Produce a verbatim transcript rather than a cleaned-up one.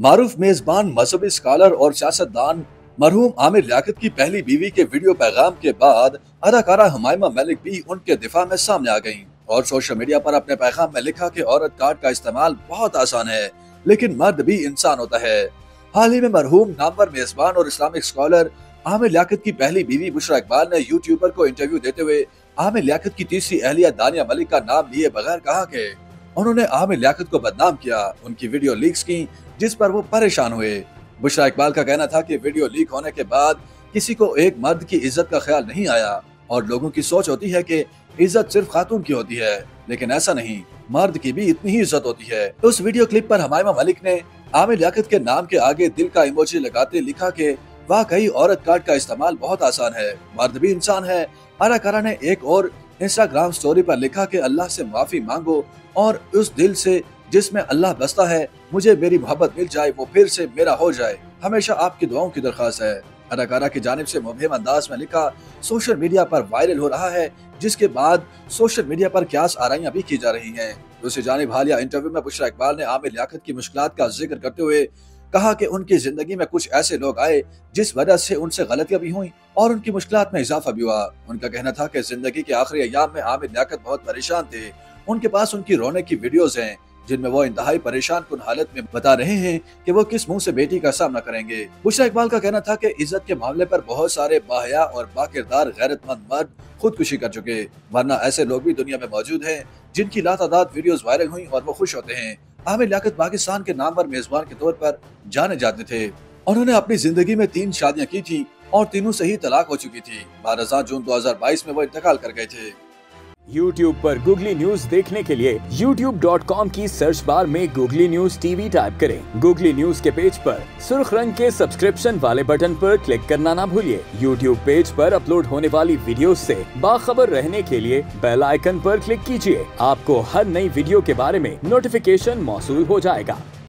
मारूफ मेजबान मजहबी स्कॉलर और सियासतदान मरहूम आमिर लियाकत की पहली बीवी के वीडियो पैगाम के बाद अदाकारा हमायमा मलिक भी उनके दिफा में सामने आ गयी और सोशल मीडिया पर अपने पैगाम में लिखा कि औरत कार्ड का इस्तेमाल बहुत आसान है लेकिन मर्द भी इंसान होता है। हाल ही में मरहूम नामवर मेजबान और इस्लामिक स्कॉलर आमिर लियाकत की पहली बीवी बुशरा इकबाल ने यूट्यूबर को इंटरव्यू देते हुए आमिर लियाकत की तीसरी अहलिया दानिया मलिक का नाम लिए बगैर कहा कि उन्होंने आमिर लियाकत को बदनाम किया, उनकी वीडियो लीक्स की जिस पर वो परेशान हुए। बुशरा इकबाल का कहना था कि वीडियो लीक होने के बाद किसी को एक मर्द की इज्जत का ख्याल नहीं आया और लोगों की सोच होती है कि इज्जत सिर्फ खातून की होती है, लेकिन ऐसा नहीं, मर्द की भी इतनी ही इज्जत होती है। तो उस वीडियो क्लिप पर हमायमा मलिक ने आमिर लियाकत के नाम के आगे दिल का इमोजी लगाते लिखा कि वाकई औरत कार्ड का इस्तेमाल बहुत आसान है, मर्द भी इंसान है। अदाकारा ने एक और इंस्टाग्राम स्टोरी पर लिखा कि अल्लाह से माफी मांगो और उस दिल से जिसमें अल्लाह बसता है, मुझे मेरी मोहब्बत मिल जाए, वो फिर से मेरा हो जाए, हमेशा आपकी दुआओं की दरख्वास्त है। अदाकारा की जानिब से मुबहिम अंदाज में लिखा सोशल मीडिया पर वायरल हो रहा है, जिसके बाद सोशल मीडिया पर क्यास आराइयां भी की जा रही हैं। दूसरी जानिब हालिया इंटरव्यू में बुशरा इकबाल ने आमिर लियाकत की मुश्किलात का जिक्र करते हुए कहा कि उनकी जिंदगी में कुछ ऐसे लोग आए जिस वजह से उनसे गलतियां भी हुई और उनकी मुश्किलात में इजाफा भी हुआ। उनका कहना था कि जिंदगी के आखिरी अयाम में आमिर लियाकत बहुत परेशान थे। उनके पास उनकी रोने की वीडियोज है जिनमें वो इंतहाई परेशान कुन हालत में बता रहे हैं कि वो किस मुंह से बेटी का सामना करेंगे। बुशरा इकबाल का कहना था कि इज्जत के मामले पर बहुत सारे बाहया और बाकिरदार गैरतमंद मर्द खुदकुशी कर चुके, वरना ऐसे लोग भी दुनिया में मौजूद हैं जिनकी लातादात वीडियोस वायरल हुई और वो खुश होते हैं। आमिर लियाकत पाकिस्तान के नामवर मेजबान के तौर पर जाने जाते थे। उन्होंने अपनी जिंदगी में तीन शादियाँ की थी और तीनों से ही तलाक हो चुकी थी। बारह जून दो हजार बाईस में वो इंतकाल कर गए थे। YouTube पर Googly News देखने के लिए यूट्यूब डॉट कॉम की सर्च बार में Googly News T V type करें। Googly News के पेज पर सुर्ख रंग के सब्सक्रिप्शन वाले बटन पर क्लिक करना ना भूलिए। YouTube पेज पर अपलोड होने वाली वीडियो से बाखबर रहने के लिए बेल आइकन पर क्लिक कीजिए। आपको हर नई वीडियो के बारे में नोटिफिकेशन मौसूल हो जाएगा।